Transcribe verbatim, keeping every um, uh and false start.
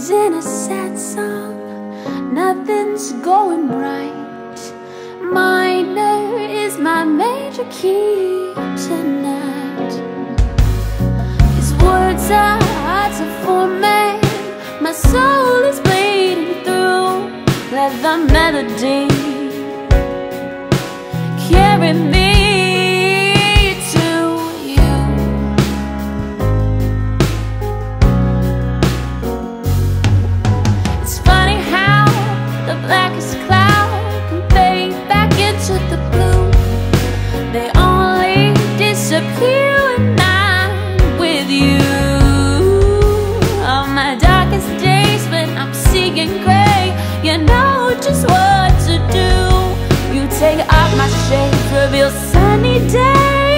is in a sad song. Nothing's going right. Minor is my major key tonight. These words are hard to format. My soul is bleeding through. Let the melody carry me. Disappear when I'm with you. On my darkest days when I'm seeing grey, you know just what to do. You take off my shades, reveal sunny days.